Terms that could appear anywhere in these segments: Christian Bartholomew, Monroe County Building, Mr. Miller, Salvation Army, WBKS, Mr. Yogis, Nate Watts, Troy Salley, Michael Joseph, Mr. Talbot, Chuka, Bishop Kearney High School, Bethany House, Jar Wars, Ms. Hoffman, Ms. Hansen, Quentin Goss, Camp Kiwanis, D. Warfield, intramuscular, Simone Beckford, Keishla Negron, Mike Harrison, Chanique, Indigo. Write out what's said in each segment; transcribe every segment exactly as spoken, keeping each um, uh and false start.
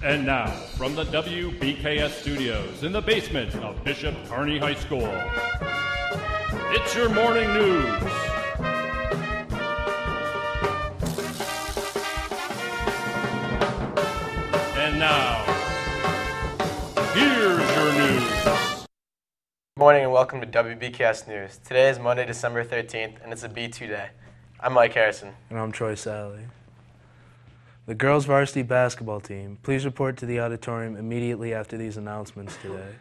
And now, from the W B K S studios in the basement of Bishop Kearney High School, it's your morning news. Now, here's your news. Good morning and welcome to W B K S News. Today is Monday, December thirteenth, and it's a B two day. I'm Mike Harrison. And I'm Troy Salley. The girls varsity basketball team, please report to the auditorium immediately after these announcements today.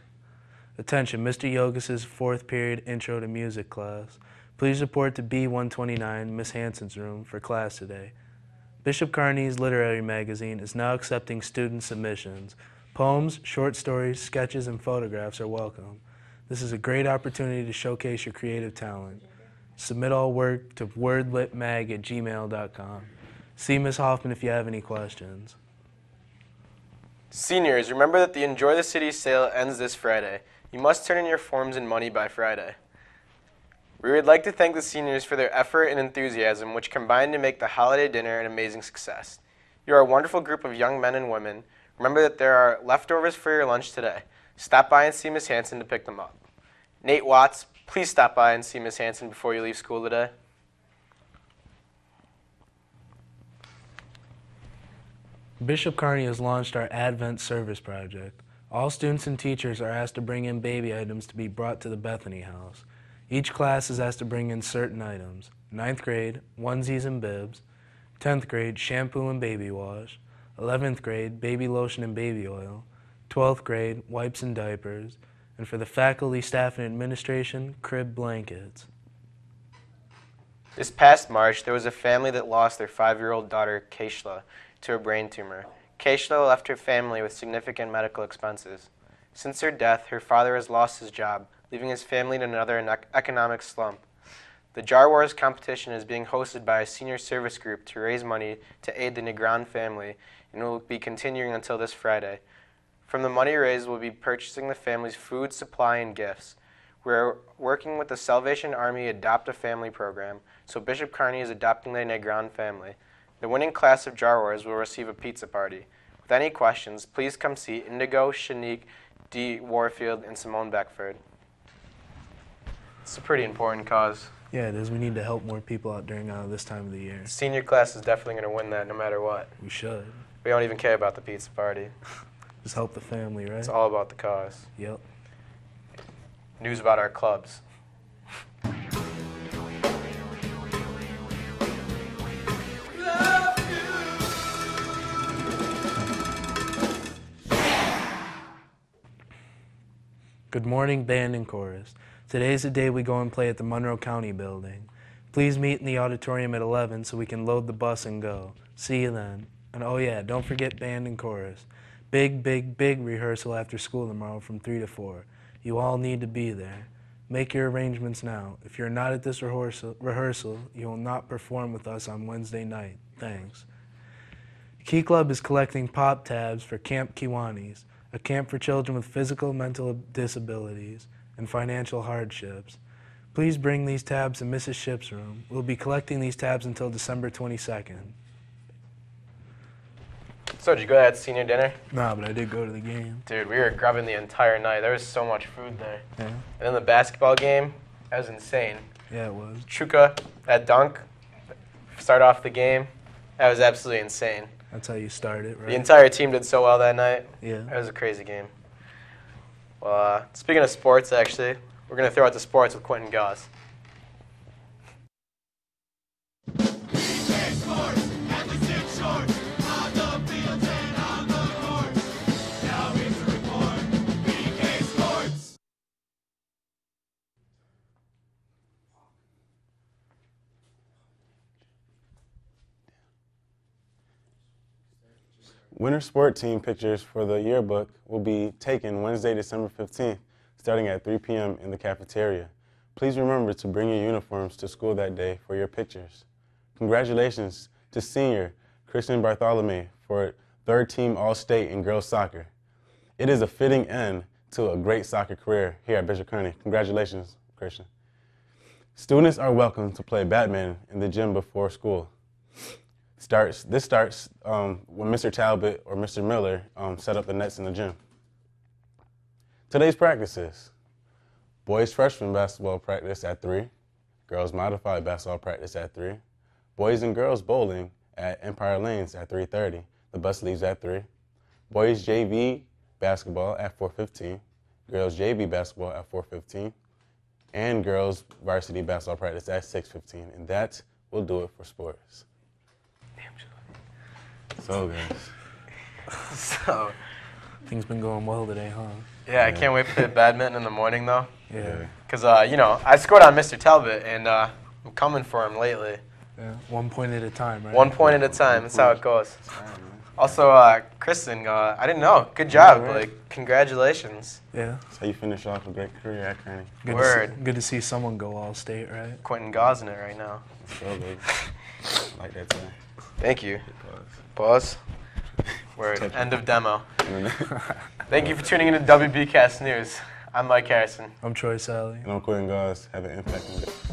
Attention, Mister Yogis' fourth period intro to music class. Please report to B one twenty-nine, Miz Hansen's room, for class today. Bishop Kearney's Literary Magazine is now accepting student submissions. Poems, short stories, sketches, and photographs are welcome. This is a great opportunity to showcase your creative talent. Submit all work to wordlitmag at gmail dot com. See Miz Hoffman if you have any questions. Seniors, remember that the Enjoy the City sale ends this Friday. You must turn in your forms and money by Friday. We would like to thank the seniors for their effort and enthusiasm, which combined to make the holiday dinner an amazing success. You are a wonderful group of young men and women. Remember that there are leftovers for your lunch today. Stop by and see Miz Hansen to pick them up. Nate Watts, please stop by and see Miz Hansen before you leave school today. Bishop Kearney has launched our Advent Service Project. All students and teachers are asked to bring in baby items to be brought to the Bethany House. Each class is asked to bring in certain items. ninth grade, onesies and bibs. tenth grade, shampoo and baby wash. eleventh grade, baby lotion and baby oil. twelfth grade, wipes and diapers. And for the faculty, staff, and administration, crib blankets. This past March, there was a family that lost their five-year-old daughter, Keishla, to a brain tumor. Keishla left her family with significant medical expenses. Since her death, her father has lost his job, leaving his family in another economic slump. The Jar Wars competition is being hosted by a senior service group to raise money to aid the Negron family and will be continuing until this Friday. From the money raised, we'll be purchasing the family's food, supply, and gifts. We're working with the Salvation Army Adopt-a-Family program, so Bishop Kearney is adopting the Negron family. The winning class of Jar Wars will receive a pizza party. With any questions, please come see Indigo, Chanique, D. Warfield, and Simone Beckford. It's a pretty important cause. Yeah, it is. We need to help more people out during uh, this time of the year. Senior class is definitely going to win that no matter what. We should. We don't even care about the pizza party. Just help the family, right? It's all about the cause. Yep. News about our clubs. Good morning, band and chorus. Today's the day we go and play at the Monroe County Building. Please meet in the auditorium at eleven so we can load the bus and go. See you then. And oh yeah, don't forget band and chorus. Big, big, big rehearsal after school tomorrow from three to four. You all need to be there. Make your arrangements now. If you're not at this rehearsal, rehearsal, you will not perform with us on Wednesday night. Thanks. Key Club is collecting pop tabs for Camp Kiwanis, a camp for children with physical and mental disabilities and financial hardships. Please bring these tabs to Missus Ship's room. We'll be collecting these tabs until December twenty-second. So did you go to that senior dinner? Nah, but I did go to the game. Dude, we were grubbing the entire night. There was so much food there. Yeah. And then the basketball game, that was insane. Yeah, it was. Chuka, that dunk, start off the game, that was absolutely insane. That's how you start it, right? The entire team did so well that night. Yeah. That was a crazy game. Well, uh, speaking of sports, actually, we're going to throw out the sports with Quentin Goss. Winter sport team pictures for the yearbook will be taken Wednesday, December fifteenth, starting at three p m in the cafeteria. Please remember to bring your uniforms to school that day for your pictures. Congratulations to senior Christian Bartholomew for third team All-State in girls soccer. It is a fitting end to a great soccer career here at Bishop Kearney. Congratulations, Christian. Students are welcome to play badminton in the gym before school. starts, this starts um, when Mister Talbot or Mister Miller um, set up the nets in the gym. Today's practices: boys freshman basketball practice at three, girls modified basketball practice at three, boys and girls bowling at Empire Lanes at three thirty. The bus leaves at three. Boys J V basketball at four fifteen, girls J V basketball at four fifteen, and girls varsity basketball practice at six fifteen. And that will do it for sports. Damn, sure. So, guys. So, things been going well today, huh? Yeah, I can't wait for badminton in the morning, though. Yeah. Because, uh, you know, I scored on Mister Talbot, and uh, I'm coming for him lately. Yeah, one point at a time, right? One point at a time. That's how it goes. Also, uh, Kristen, uh, I didn't know. Good job. Yeah, right. Like, congratulations. Yeah. That's how you finish off a great career at Kearney. Good Word. To see, good to see someone go all-state, right? Quentin Goss in it right now. So good. Like that time. Thank you. Pause. Pause. Word. End of demo. Thank you for tuning in to W B K S News. I'm Mike Harrison. I'm Troy Salley. And I'm Quentin Goss. Have an impact on